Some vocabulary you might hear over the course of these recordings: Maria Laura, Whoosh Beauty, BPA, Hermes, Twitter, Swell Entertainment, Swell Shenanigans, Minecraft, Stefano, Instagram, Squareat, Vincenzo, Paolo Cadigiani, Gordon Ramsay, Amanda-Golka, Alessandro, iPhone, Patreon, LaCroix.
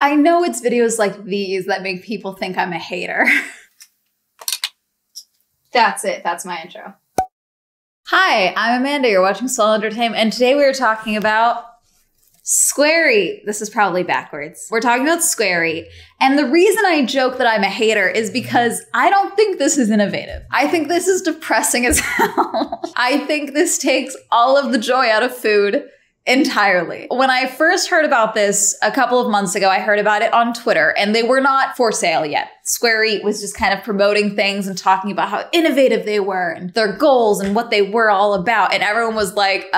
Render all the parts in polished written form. I know it's videos like these that make people think I'm a hater. That's it. That's my intro. Hi, I'm Amanda. You're watching Swell Entertainment. And today we are talking about Squareat. This is probably backwards. We're talking about Squareat. And the reason I joke that I'm a hater is because I don't think this is innovative. I think this is depressing as hell. I think this takes all of the joy out of food. Entirely. When I first heard about this a couple of months ago, I heard about it on Twitter and they were not for sale yet. Squareat was just kind of promoting things and talking about how innovative they were and their goals and what they were all about. And everyone was like,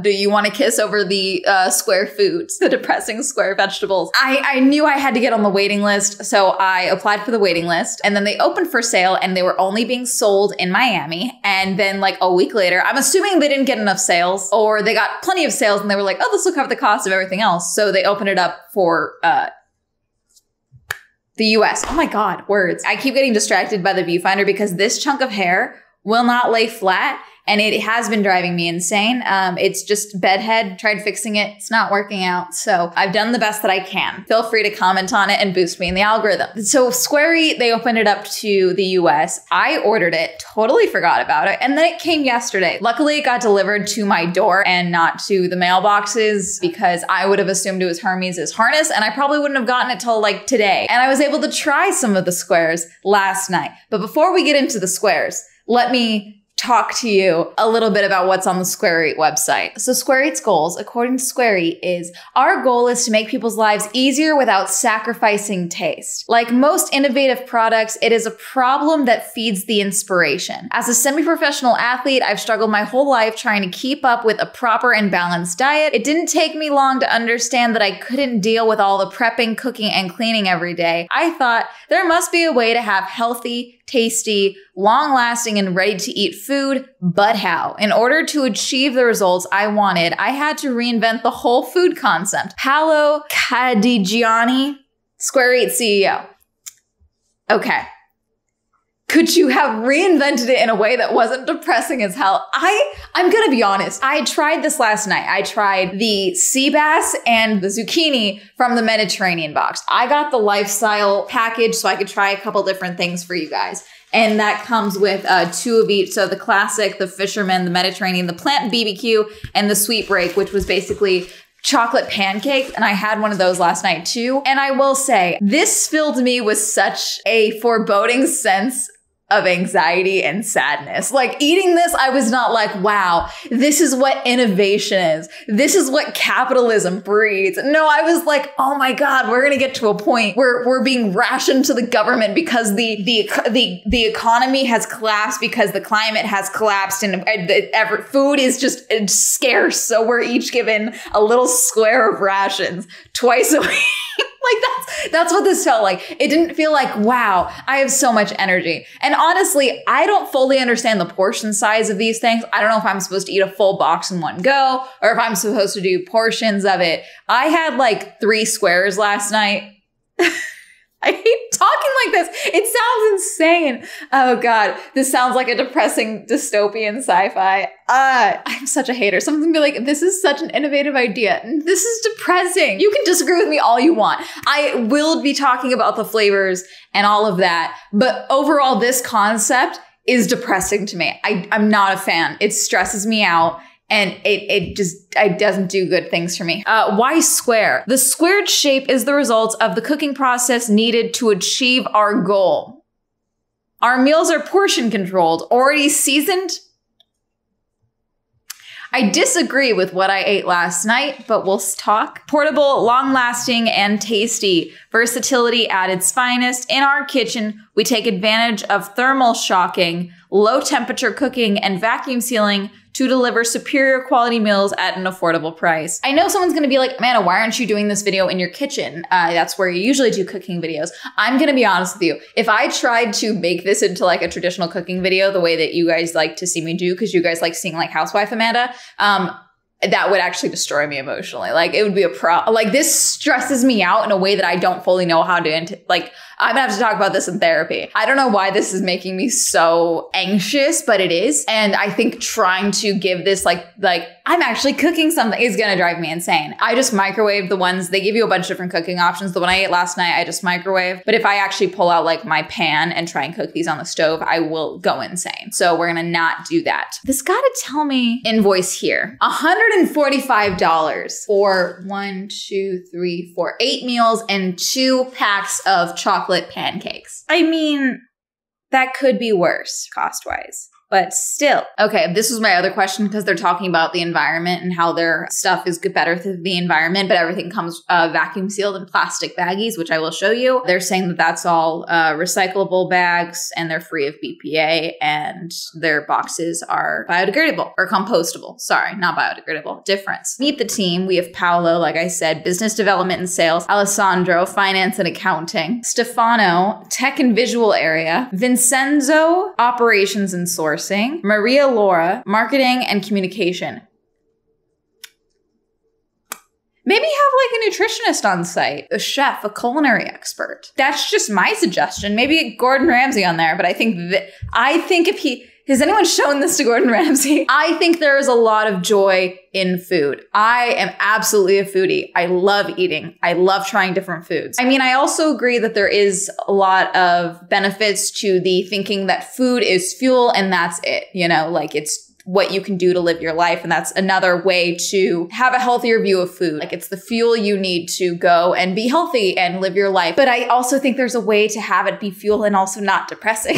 do you want to kiss over the square foods, the depressing square vegetables? I knew I had to get on the waiting list. So I applied for the waiting list and then they opened for sale and they were only being sold in Miami. And then like a week later, I'm assuming they didn't get enough sales or they got plenty of sales and they were like, oh, this will cover the cost of everything else. So they opened it up for the US. Oh my God, words. I keep getting distracted by the viewfinder because this chunk of hair will not lay flat and it has been driving me insane. It's just bedhead, tried fixing it. It's not working out. So I've done the best that I can. Feel free to comment on it and boost me in the algorithm. So Squareat, they opened it up to the US. I ordered it, totally forgot about it. And then it came yesterday. Luckily, it got delivered to my door and not to the mailboxes because I would have assumed it was Hermes' harness and I probably wouldn't have gotten it till like today. And I was able to try some of the squares last night. But before we get into the squares, let me talk to you a little bit about what's on the Squareat website. So Squareat's goals, according to Squareat, is our goal is to make people's lives easier without sacrificing taste. Like most innovative products, it is a problem that feeds the inspiration. As a semi-professional athlete, I've struggled my whole life trying to keep up with a proper and balanced diet. It didn't take me long to understand that I couldn't deal with all the prepping, cooking, and cleaning every day. I thought there must be a way to have healthy, tasty, long-lasting, and ready-to-eat food, but how? In order to achieve the results I wanted, I had to reinvent the whole food concept. Paolo Cadigiani, Squareat CEO. Okay. Could you have reinvented it in a way that wasn't depressing as hell? I'm gonna be honest. I tried this last night. I tried the sea bass and the zucchini from the Mediterranean box. I got the lifestyle package so I could try a couple different things for you guys. And that comes with two of each. So the classic, the fisherman, the Mediterranean, the plant BBQ, and the sweet break, which was basically chocolate pancakes, and I had one of those last night too. And I will say, this filled me with such a foreboding sense of anxiety and sadness. Like eating this, I was not like, wow, this is what innovation is. This is what capitalism breeds. No, I was like, oh my God, we're gonna get to a point where we're being rationed to the government because the economy has collapsed, because the climate has collapsed, and food is just scarce. So we're each given a little square of rations twice a week. Like that's what this felt like. It didn't feel like, wow, I have so much energy. And honestly, I don't fully understand the portion size of these things. I don't know if I'm supposed to eat a full box in one go or if I'm supposed to do portions of it. I had like 3 squares last night. I hate talking like this. It sounds insane. Oh God, this sounds like a depressing dystopian sci-fi. I'm such a hater. Someone's gonna be like, this is such an innovative idea. This is depressing. You can disagree with me all you want. I will be talking about the flavors and all of that. But overall, this concept is depressing to me. I'm not a fan. It stresses me out. And it doesn't do good things for me. Why square? The squared shape is the result of the cooking process needed to achieve our goal. Our meals are portion controlled, already seasoned. I disagree with what I ate last night, but we'll talk. Portable, long-lasting, and tasty. Versatility at its finest. In our kitchen, we take advantage of thermal shocking, low-temperature cooking, and vacuum sealing to deliver superior quality meals at an affordable price. I know someone's gonna be like, Amanda, why aren't you doing this video in your kitchen? That's where you usually do cooking videos. I'm gonna be honest with you. If I tried to make this into like a traditional cooking video, the way that you guys like to see me do, because you guys like seeing like Housewife Amanda, that would actually destroy me emotionally. Like it would be a problem. Like this stresses me out in a way that I don't fully know how to, like I'm gonna have to talk about this in therapy. I don't know why this is making me so anxious, but it is. And I think trying to give this like I'm actually cooking something is gonna drive me insane. I just microwave the ones, they give you a bunch of different cooking options. The one I ate last night, I just microwave. But if I actually pull out like my pan and try and cook these on the stove, I will go insane. So we're gonna not do that. This gotta tell me invoice here, $145 for 1, 2, 3, 4, 8 meals and 2 packs of chocolate pancakes. I mean, that could be worse cost-wise. But still. Okay, this was my other question because they're talking about the environment and how their stuff is better for the environment, but everything comes vacuum sealed in plastic baggies, which I will show you. They're saying that that's all recyclable bags and they're free of BPA and their boxes are biodegradable or compostable. Sorry, not biodegradable. Difference. Meet the team. We have Paolo, like I said, business development and sales. Alessandro, finance and accounting. Stefano, tech and visual area. Vincenzo, operations and sourcing. Maria Laura, marketing and communication. Maybe have like a nutritionist on site, a chef, a culinary expert. That's just my suggestion. Maybe get Gordon Ramsay on there, but I think if he... Has anyone shown this to Gordon Ramsay? I think there is a lot of joy in food. I am absolutely a foodie. I love eating. I love trying different foods. I mean, I also agree that there is a lot of benefits to the thinking that food is fuel and that's it. You know, like it's what you can do to live your life. And that's another way to have a healthier view of food. Like it's the fuel you need to go and be healthy and live your life. But I also think there's a way to have it be fuel and also not depressing.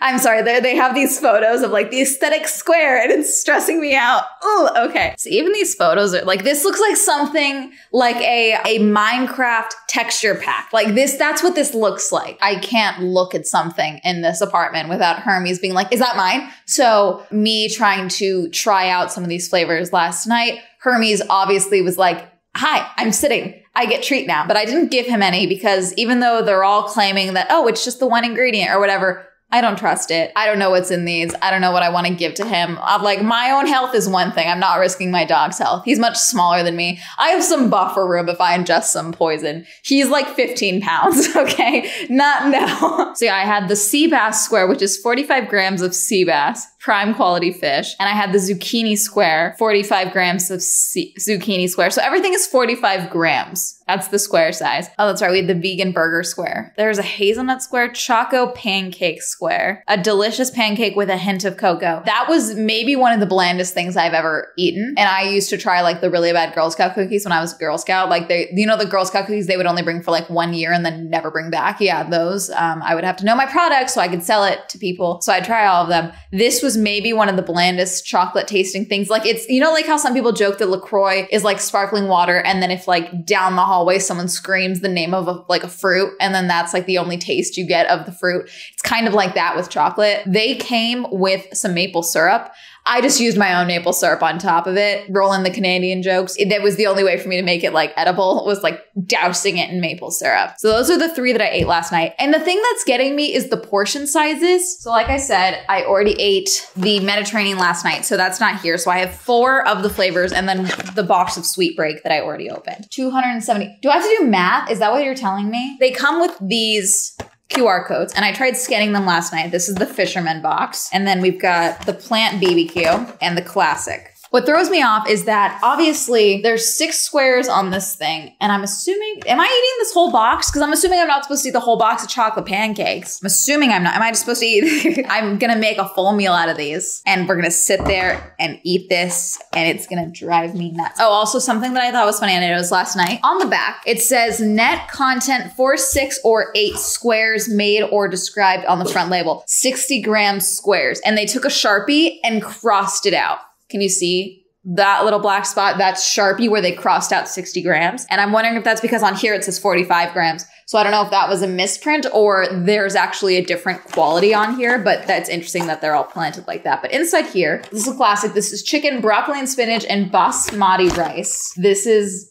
I'm sorry, they have these photos of like the aesthetic square and it's stressing me out. Oh, okay. So even these photos are like, this looks like something like a Minecraft texture pack. Like this, that's what this looks like. I can't look at something in this apartment without Hermes being like, is that mine? So me trying to try out some of these flavors last night, Hermes obviously was like, hi, I'm sitting. I get treat now. But I didn't give him any because even though they're all claiming that, oh, it's just the one ingredient or whatever, I don't trust it. I don't know what's in these. I don't know what I want to give to him. I'm like, my own health is one thing. I'm not risking my dog's health. He's much smaller than me. I have some buffer room if I ingest some poison. He's like 15 pounds, okay? Not no. So yeah, I had the sea bass square, which is 45 grams of sea bass, prime quality fish. And I had the zucchini square, 45 grams of zucchini square. So everything is 45 grams. That's the square size. Oh, that's right. We had the vegan burger square. There's a hazelnut square, choco pancake square, a delicious pancake with a hint of cocoa. That was maybe one of the blandest things I've ever eaten. And I used to try like the really bad Girl Scout cookies when I was a Girl Scout. Like they, you know, the Girl Scout cookies, they would only bring for like 1 year and then never bring back. Yeah, those. I would have to know my product so I could sell it to people. So I'd try all of them. This was maybe one of the blandest chocolate tasting things. Like it's, you know, like how some people joke that LaCroix is like sparkling water. And then if like down the hallway, someone screams the name of a fruit. And then that's like the only taste you get of the fruit. It's kind of like that with chocolate. They came with some maple syrup. I just used my own maple syrup on top of it, rolling the Canadian jokes. That was the only way for me to make it like edible was like dousing it in maple syrup. So those are the 3 that I ate last night. And the thing that's getting me is the portion sizes. So like I said, I already ate the Mediterranean last night, so that's not here. So I have 4 of the flavors and then the box of sweet break that I already opened. 270. Do I have to do math? Is that what you're telling me? They come with these QR codes. And I tried scanning them last night. This is the Fisherman box. And then we've got the Plant BBQ and the Classic. What throws me off is that obviously there's 6 squares on this thing. And I'm assuming, am I eating this whole box? Because I'm assuming I'm not supposed to eat the whole box of chocolate pancakes. I'm assuming I'm not. Am I just supposed to eat? I'm going to make a full meal out of these. And we're going to sit there and eat this. And it's going to drive me nuts. Oh, also something that I thought was funny. I noticed last night. On the back, it says net content for 6 or 8 squares made or described on the front label. 60 gram squares. And they took a Sharpie and crossed it out. Can you see that little black spot? That's Sharpie where they crossed out 60 grams. And I'm wondering if that's because on here it says 45 grams. So I don't know if that was a misprint or there's actually a different quality on here, but that's interesting that they're all planted like that. But inside here, this is a classic. This is chicken, broccoli and spinach and basmati rice. This is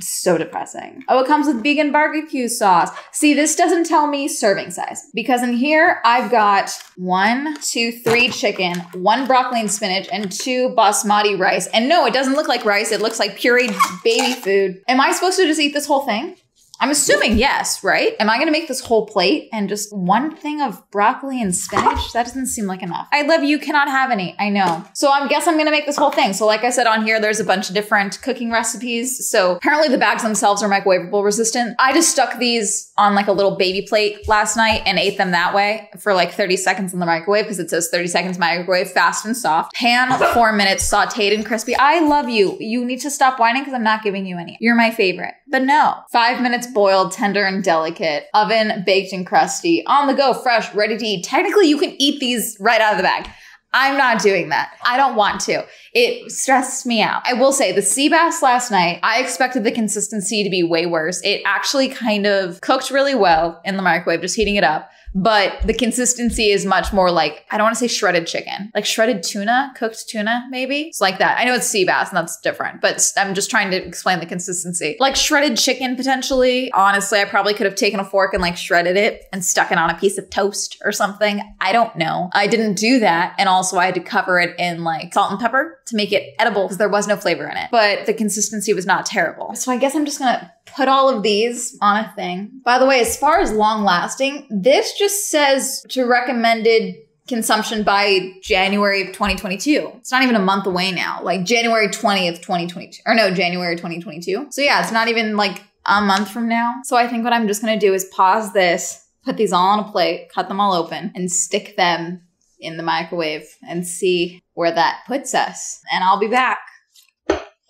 so depressing. Oh, it comes with vegan barbecue sauce. See, this doesn't tell me serving size because in here I've got 1, 2, 3 chicken, 1 broccoli and spinach, and 2 basmati rice. And no, it doesn't look like rice. It looks like pureed baby food. Am I supposed to just eat this whole thing? I'm assuming yes, right? Am I going to make this whole plate and just one thing of broccoli and spinach? That doesn't seem like enough. I love you, cannot have any, I know. So I guess I'm going to make this whole thing. So like I said on here, there's a bunch of different cooking recipes. So apparently the bags themselves are microwavable resistant. I just stuck these on like a little baby plate last night and ate them that way for like 30 seconds in the microwave because it says 30 seconds microwave, fast and soft. Pan, 4 minutes, sauteed and crispy. I love you. You need to stop whining because I'm not giving you any. You're my favorite. But no, 5 minutes boiled, tender and delicate, oven baked and crusty, on the go, fresh, ready to eat. Technically, you can eat these right out of the bag. I'm not doing that. I don't want to. It stressed me out. I will say the sea bass last night, I expected the consistency to be way worse. It actually kind of cooked really well in the microwave, just heating it up. But the consistency is much more like, I don't want to say shredded chicken, like shredded tuna, cooked tuna, maybe. It's like that. I know it's sea bass and that's different, but I'm just trying to explain the consistency. Like shredded chicken, potentially. Honestly, I probably could have taken a fork and like shredded it and stuck it on a piece of toast or something. I don't know. I didn't do that. And also I had to cover it in like salt and pepper to make it edible because there was no flavor in it. But the consistency was not terrible. So I guess I'm just gonna put all of these on a thing. By the way, as far as long lasting, this just says to recommended consumption by January of 2022. It's not even a month away now, like January 20th, 2022, or no, January 2022. So yeah, it's not even like a month from now. So I think what I'm just gonna do is pause this, put these all on a plate, cut them all open and stick them in the microwave and see where that puts us. And I'll be back.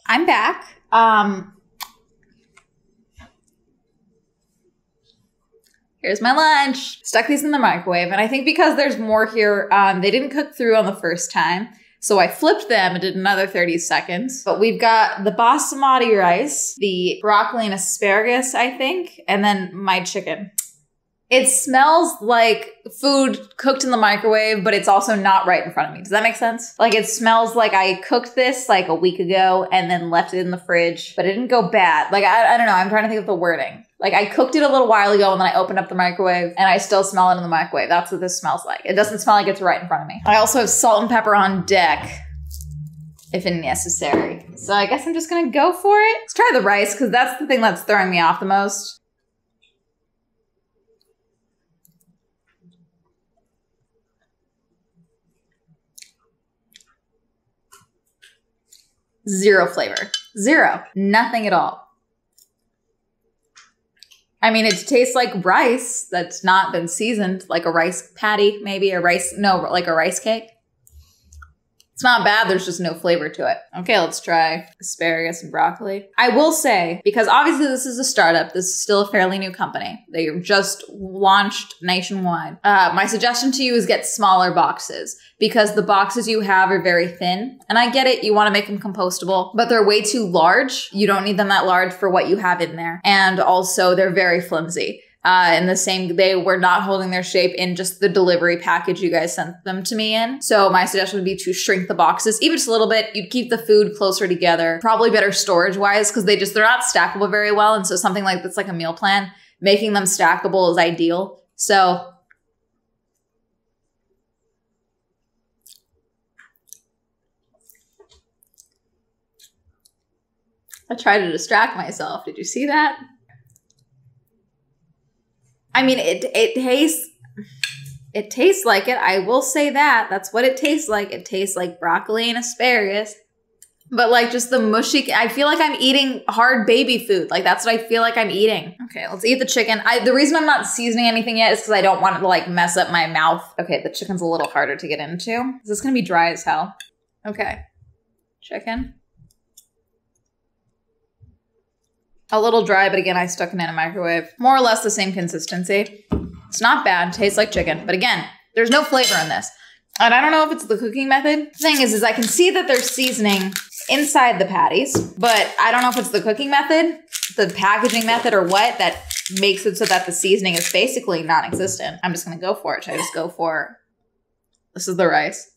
I'm back. Here's my lunch. Stuck these in the microwave. And I think because there's more here, they didn't cook through on the first time. So I flipped them and did another 30 seconds. But we've got the basmati rice, the broccoli and asparagus, I think, and then my chicken. It smells like food cooked in the microwave, but it's also not right in front of me. Does that make sense? Like it smells like I cooked this like a week ago and then left it in the fridge, but it didn't go bad. Like, I don't know. I'm trying to think of the wording. Like I cooked it a little while ago and then I opened up the microwave and I still smell it in the microwave. That's what this smells like. It doesn't smell like it's right in front of me. I also have salt and pepper on deck if necessary. So I guess I'm just gonna go for it. Let's try the rice because that's the thing that's throwing me off the most. Zero flavor. Zero. Nothing at all. I mean, it tastes like rice that's not been seasoned, like a rice patty, maybe a rice, no, like a rice cake. It's not bad. There's just no flavor to it. Okay, let's try asparagus and broccoli. I will say, because obviously this is a startup, this is still a fairly new company. They just launched nationwide. My suggestion to you is get smaller boxes because the boxes you have are very thin. And I get it, you wanna make them compostable, but they're way too large. You don't need them that large for what you have in there. And also they're very flimsy. And the same, they were not holding their shape in just the delivery package you guys sent them to me in. So my suggestion would be to shrink the boxes, even just a little bit. You'd keep the food closer together, probably better storage wise, because they're not stackable very well. And so something like that's like a meal plan, making them stackable is ideal. So I try to distract myself. Did you see that? I mean, it tastes like it. I will say that. That's what it tastes like. It tastes like broccoli and asparagus, but like just the mushy, I feel like I'm eating hard baby food. Like that's what I feel like I'm eating. Okay, let's eat the chicken. The reason I'm not seasoning anything yet is because I don't want it to like mess up my mouth. Okay, the chicken's a little harder to get into. This is gonna be dry as hell. Okay, chicken. A little dry, but again, I stuck it in a microwave. More or less the same consistency. It's not bad, tastes like chicken. But again, there's no flavor in this. And I don't know if it's the cooking method. The thing is I can see that there's seasoning inside the patties, but I don't know if it's the cooking method, the packaging method or what that makes it so that the seasoning is basically non-existent. I'm just gonna go for it. Should I just go for, this is the rice.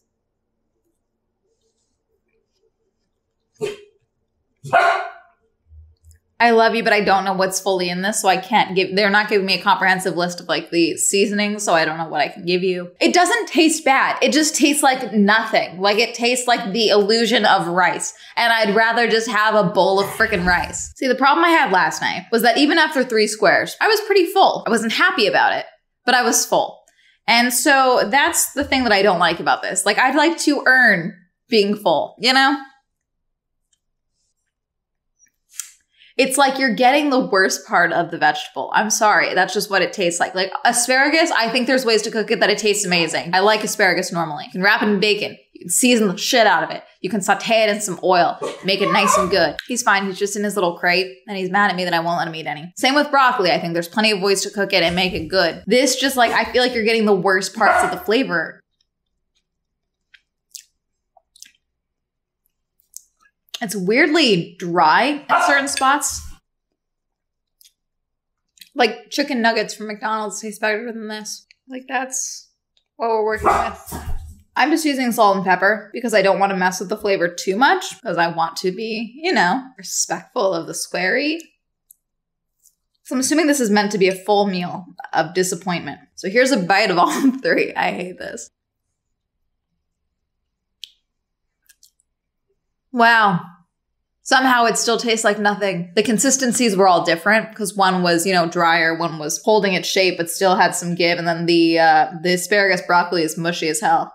I love you, but I don't know what's fully in this, so I can't give, they're not giving me a comprehensive list of like the seasonings, so I don't know what I can give you. It doesn't taste bad. It just tastes like nothing. Like it tastes like the illusion of rice, and I'd rather just have a bowl of freaking rice. See, the problem I had last night was that even after 3 squares, I was pretty full. I wasn't happy about it, but I was full. And so that's the thing that I don't like about this. Like I'd like to earn being full, you know? It's like you're getting the worst part of the vegetable. I'm sorry. That's just what it tastes like. Like asparagus, I think there's ways to cook it that it tastes amazing. I like asparagus normally. You can wrap it in bacon. You can season the shit out of it. You can saute it in some oil. Make it nice and good. He's fine. He's just in his little crate and he's mad at me that I won't let him eat any. Same with broccoli. I think there's plenty of ways to cook it and make it good. This just like, I feel like you're getting the worst parts of the flavor. It's weirdly dry at certain spots. Like chicken nuggets from McDonald's taste better than this. Like that's what we're working with. I'm just using salt and pepper because I don't want to mess with the flavor too much because I want to be, you know, respectful of the Squareat. So I'm assuming this is meant to be a full meal of disappointment. So here's a bite of all 3. I hate this. Wow. Somehow it still tastes like nothing. The consistencies were all different because one was, you know, drier, one was holding its shape but still had some give, and then the asparagus broccoli is mushy as hell.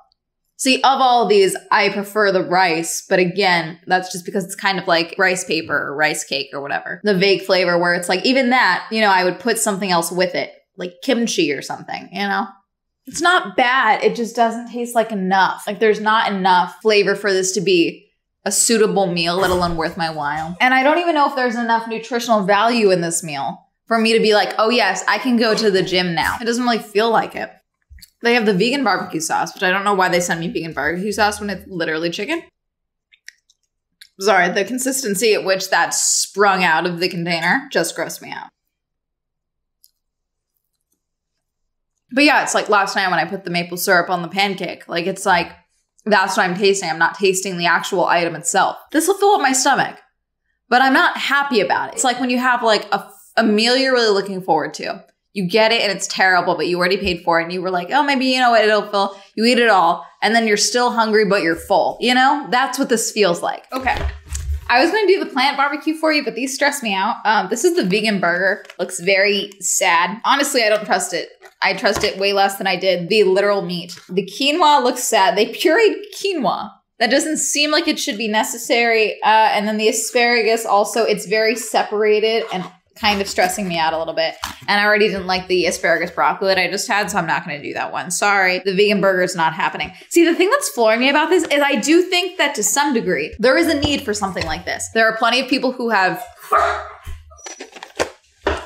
See, of all these, I prefer the rice, but again, that's just because it's kind of like rice paper or rice cake or whatever. The vague flavor where it's like, even that, you know, I would put something else with it, like kimchi or something, you know? It's not bad, it just doesn't taste like enough. Like there's not enough flavor for this to be a suitable meal, let alone worth my while. And I don't even know if there's enough nutritional value in this meal for me to be like, oh yes, I can go to the gym now. It doesn't really feel like it. They have the vegan barbecue sauce, which I don't know why they send me vegan barbecue sauce when it's literally chicken. Sorry, the consistency at which that sprung out of the container just grossed me out. But yeah, it's like last night when I put the maple syrup on the pancake, like it's like, that's what I'm tasting. I'm not tasting the actual item itself. This will fill up my stomach, but I'm not happy about it. It's like when you have like a meal you're really looking forward to. You get it and it's terrible, but you already paid for it and you were like, oh, maybe, you know what, it'll fill. You eat it all and then you're still hungry, but you're full. You know, that's what this feels like. Okay. I was gonna do the plant barbecue for you, but these stress me out. This is the vegan burger. Looks very sad. Honestly, I don't trust it. I trust it way less than I did the literal meat. The quinoa looks sad. They pureed quinoa. That doesn't seem like it should be necessary. And then the asparagus also, it's very separated and kind of stressing me out a little bit. And I already didn't like the asparagus broccoli that I just had, so I'm not gonna do that one. Sorry, the vegan burger is not happening. See, the thing that's flooring me about this is I do think that to some degree, there is a need for something like this. There are plenty of people who have,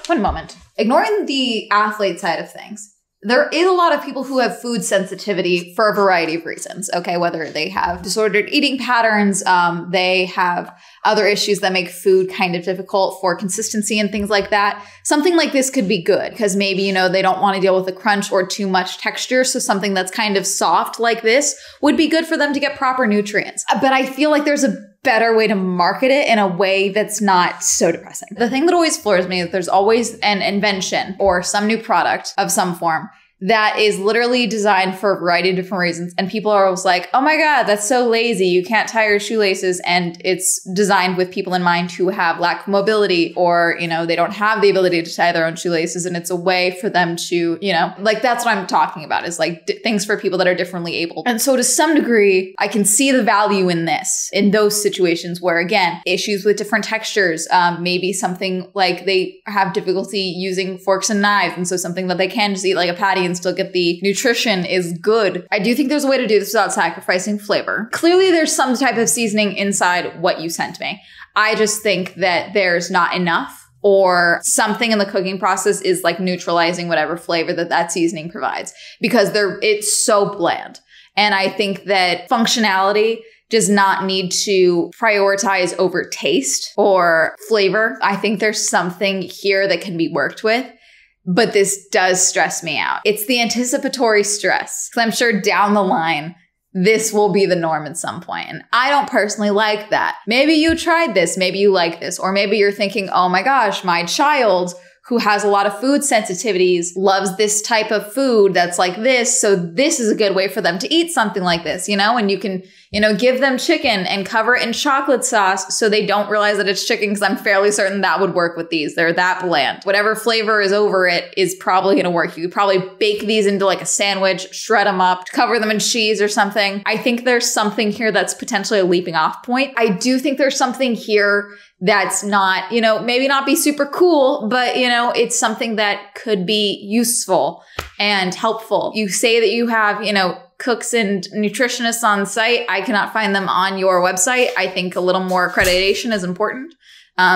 one moment. Ignoring the athlete side of things, there is a lot of people who have food sensitivity for a variety of reasons, okay? Whether they have disordered eating patterns, they have other issues that make food kind of difficult for consistency and things like that. Something like this could be good because maybe, you know, they don't want to deal with a crunch or too much texture. So something that's kind of soft like this would be good for them to get proper nutrients. But I feel like there's a better way to market it in a way that's not so depressing. The thing that always floors me is there's always an invention or some new product of some form that is literally designed for a variety of different reasons. And people are always like, oh my God, that's so lazy. You can't tie your shoelaces. And it's designed with people in mind who have lack of mobility or, you know, they don't have the ability to tie their own shoelaces. And it's a way for them to, you know, like that's what I'm talking about is like things for people that are differently able. And so to some degree, I can see the value in this, in those situations where again, issues with different textures, maybe something like they have difficulty using forks and knives. And so something that they can just eat like a patty and still get the nutrition is good. I do think there's a way to do this without sacrificing flavor. Clearly there's some type of seasoning inside what you sent me. I just think that there's not enough or something in the cooking process is like neutralizing whatever flavor that seasoning provides because it's so bland. And I think that functionality does not need to prioritize over taste or flavor. I think there's something here that can be worked with. But this does stress me out. It's the anticipatory stress. 'Cause I'm sure down the line, this will be the norm at some point. And I don't personally like that. Maybe you tried this, maybe you like this, or maybe you're thinking, oh my gosh, my child who has a lot of food sensitivities loves this type of food that's like this. So this is a good way for them to eat something like this, you know, and you can, you know, give them chicken and cover it in chocolate sauce so they don't realize that it's chicken, because I'm fairly certain that would work with these. They're that bland. Whatever flavor is over it is probably going to work. You could probably bake these into like a sandwich, shred them up, cover them in cheese or something. I think there's something here that's potentially a leaping off point. I do think there's something here that's not, you know, maybe not be super cool, but, you know, it's something that could be useful and helpful. You say that you have, you know, cooks and nutritionists on site. I cannot find them on your website. I think a little more accreditation is important.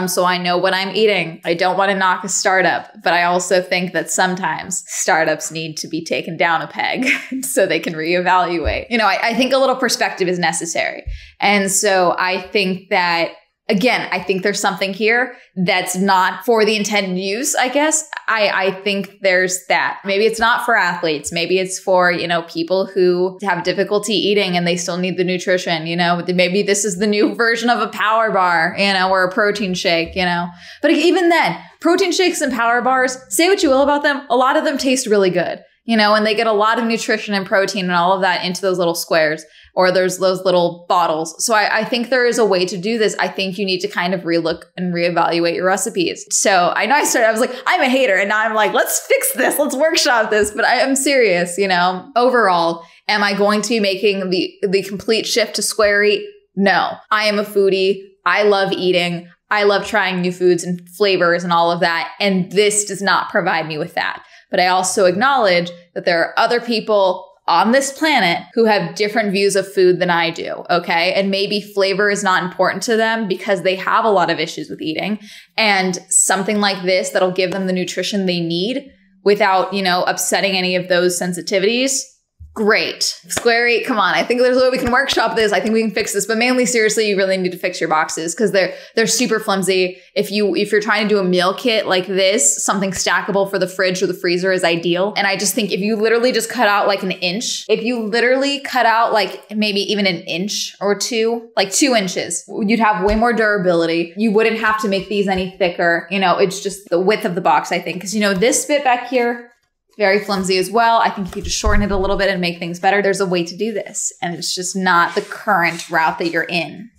So I know what I'm eating. I don't want to knock a startup, but I also think that sometimes startups need to be taken down a peg so they can reevaluate. You know, I think a little perspective is necessary. And so I think that, again, I think there's something here that's not for the intended use, I guess. I think there's that. Maybe it's not for athletes. Maybe it's for, you know, people who have difficulty eating and they still need the nutrition, you know. Maybe this is the new version of a power bar, you know, or a protein shake, you know. But even then, protein shakes and power bars, say what you will about them, a lot of them taste really good, you know, and they get a lot of nutrition and protein and all of that into those little squares. Or there's those little bottles. So I think there is a way to do this. I think you need to kind of relook and reevaluate your recipes. So I know I was like, I'm a hater. And now I'm like, let's fix this. Let's workshop this. But I am serious, you know. Overall, am I going to be making the complete shift to Squareat? No. I am a foodie. I love eating. I love trying new foods and flavors and all of that. And this does not provide me with that. But I also acknowledge that there are other people on this planet who have different views of food than I do, okay? And maybe flavor is not important to them because they have a lot of issues with eating. And something like this that'll give them the nutrition they need without, you know, upsetting any of those sensitivities, great. Squareat, come on. I think there's a way we can workshop this. I think we can fix this. But mainly, seriously, you really need to fix your boxes because they're super flimsy. If you're trying to do a meal kit like this, something stackable for the fridge or the freezer is ideal. And I just think if you literally just cut out like an inch, if you literally cut out like maybe even an inch or two, like 2 inches, you'd have way more durability. You wouldn't have to make these any thicker. You know, it's just the width of the box, I think. Because, you know, this bit back here, very flimsy as well. I think you could just shorten it a little bit and make things better. There's a way to do this, and it's just not the current route that you're in.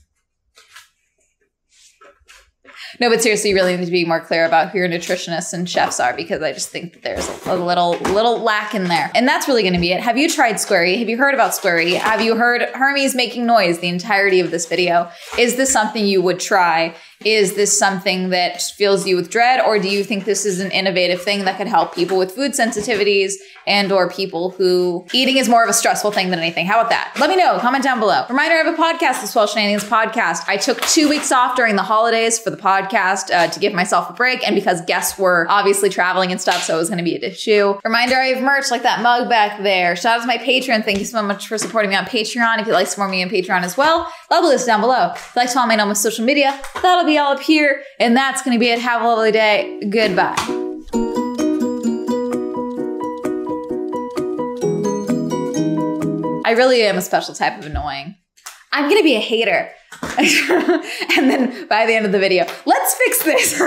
No, but seriously, you really need to be more clear about who your nutritionists and chefs are, because I just think that there's a little lack in there. And that's really going to be it. Have you tried Squareat? Have you heard about Squareat? Have you heard Hermes making noise the entirety of this video? Is this something you would try? Is this something that fills you with dread, or do you think this is an innovative thing that could help people with food sensitivities and or people who eating is more of a stressful thing than anything? How about that? Let me know. Comment down below. Reminder, I have a podcast, the Swell Shenanigans podcast. I took 2 weeks off during the holidays for the podcast to give myself a break, and because guests were obviously traveling and stuff, so it was going to be an issue. Reminder, I have merch like that mug back there. Shout out to my Patreon. Thank you so much for supporting me on Patreon. If you'd like to support me on Patreon as well, level this down below. If you'd like to follow me on my social media, that'll be all up here, and that's going to be it. Have a lovely day. Goodbye. I really am a special type of annoying. I'm going to be a hater. And then by the end of the video, let's fix this.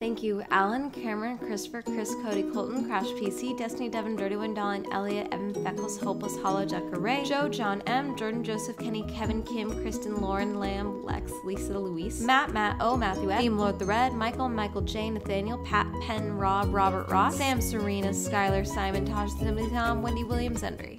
Thank you, Alan, Cameron, Christopher, Chris, Cody, Colton, Crash PC, Destiny, Devin, Dirty One, Dolan, Elliot, Evan, Beckles, Hopeless, Hollow, Ducker, Ray, Joe, John M, Jordan, Joseph, Kenny, Kevin, Kim, Kristen, Lauren, Lamb, Lex, Lisa, Luis, Matt, O, Matthew, Team Lord the Red, Michael, J, Nathaniel, Pat, Penn, Rob, Robert, Ross, Sam, Serena, Skylar, Simon, Taj, Timothy, Tom, Wendy, Williams, Henry.